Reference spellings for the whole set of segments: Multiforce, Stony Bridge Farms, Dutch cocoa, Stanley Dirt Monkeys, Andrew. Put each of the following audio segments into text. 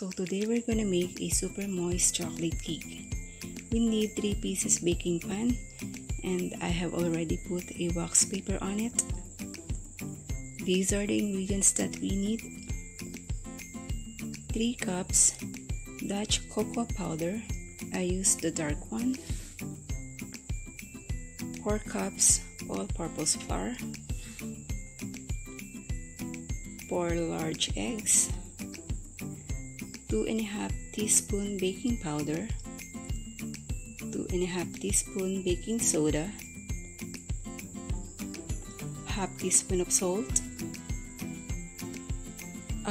So today we're gonna make a super moist chocolate cake. We need 3 pieces baking pan, and I have already put a wax paper on it. These are the ingredients that we need: 3 cups Dutch cocoa powder, I used the dark one, 4 cups all-purpose flour, 4 large eggs, 2.5 teaspoon baking powder, 2.5 teaspoon baking soda, half teaspoon of salt,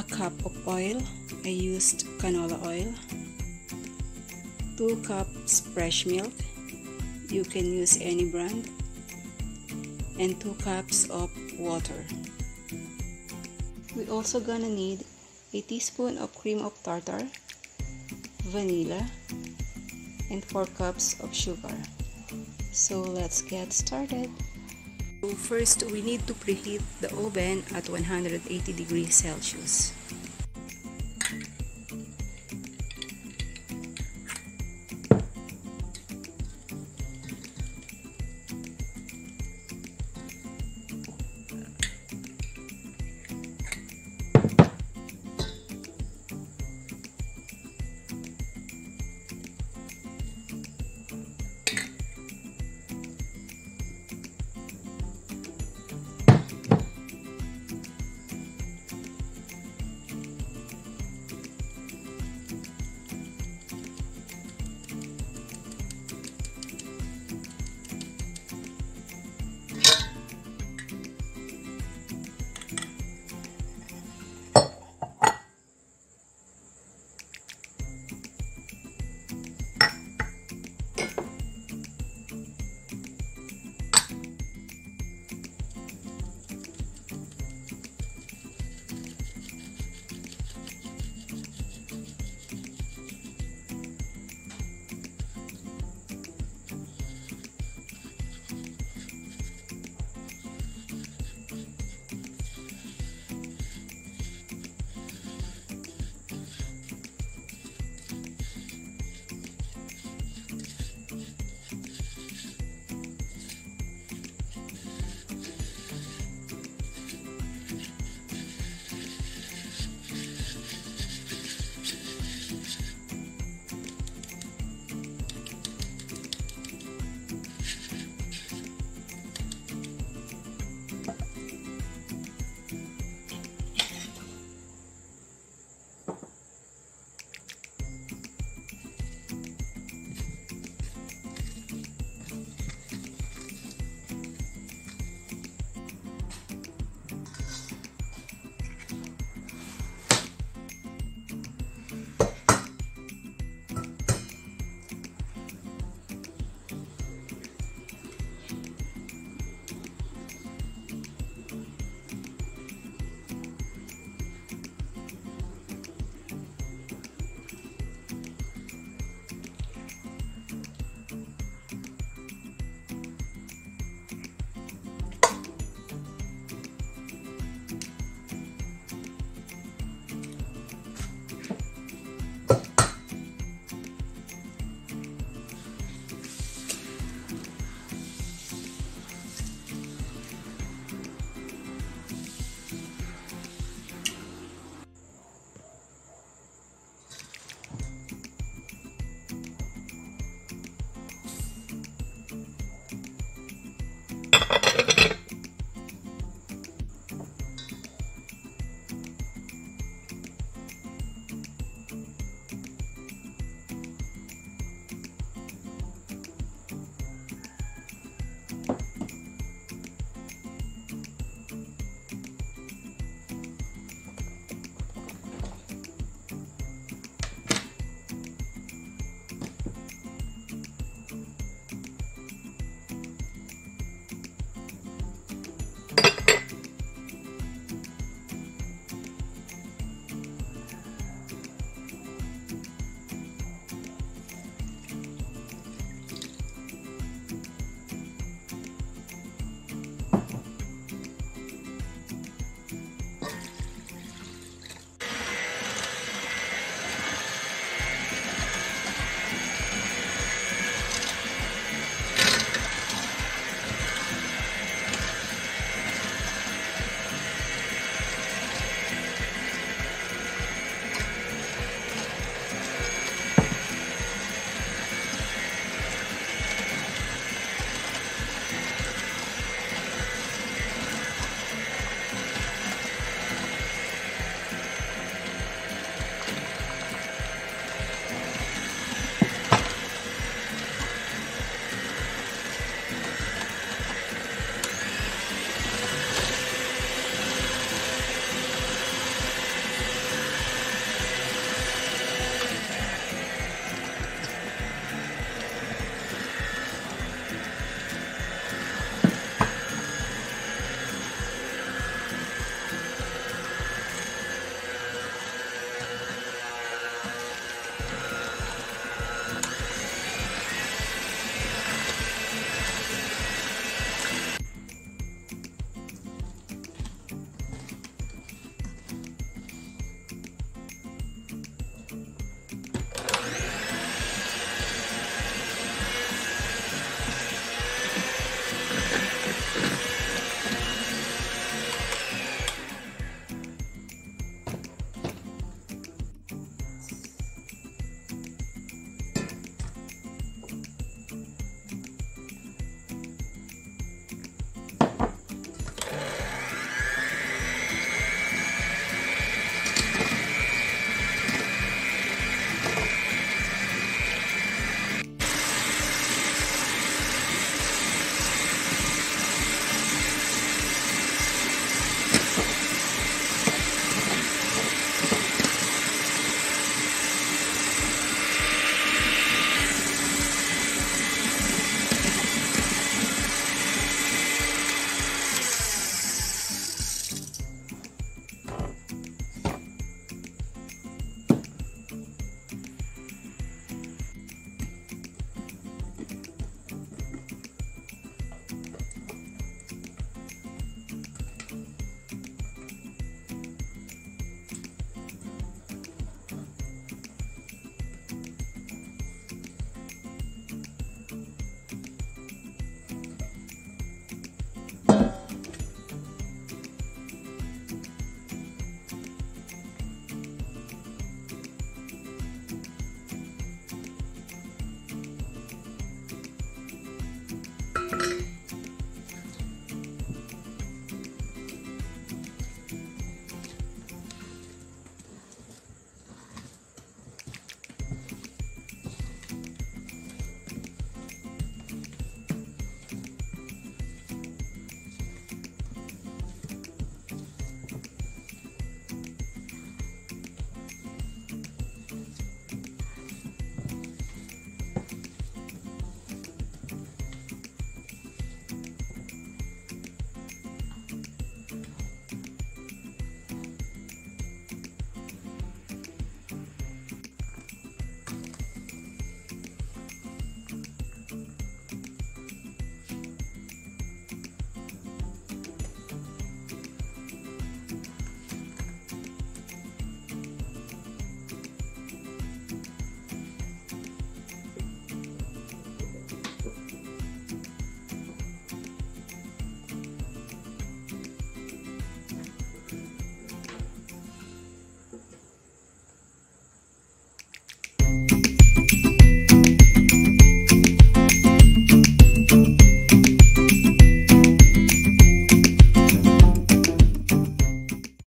a cup of oil, I used canola oil, 2 cups fresh milk, you can use any brand, and 2 cups of water. We also gonna need a teaspoon of cream of tartar, vanilla, and 4 cups of sugar. So let's get started. So first we need to preheat the oven at 180 degrees Celsius.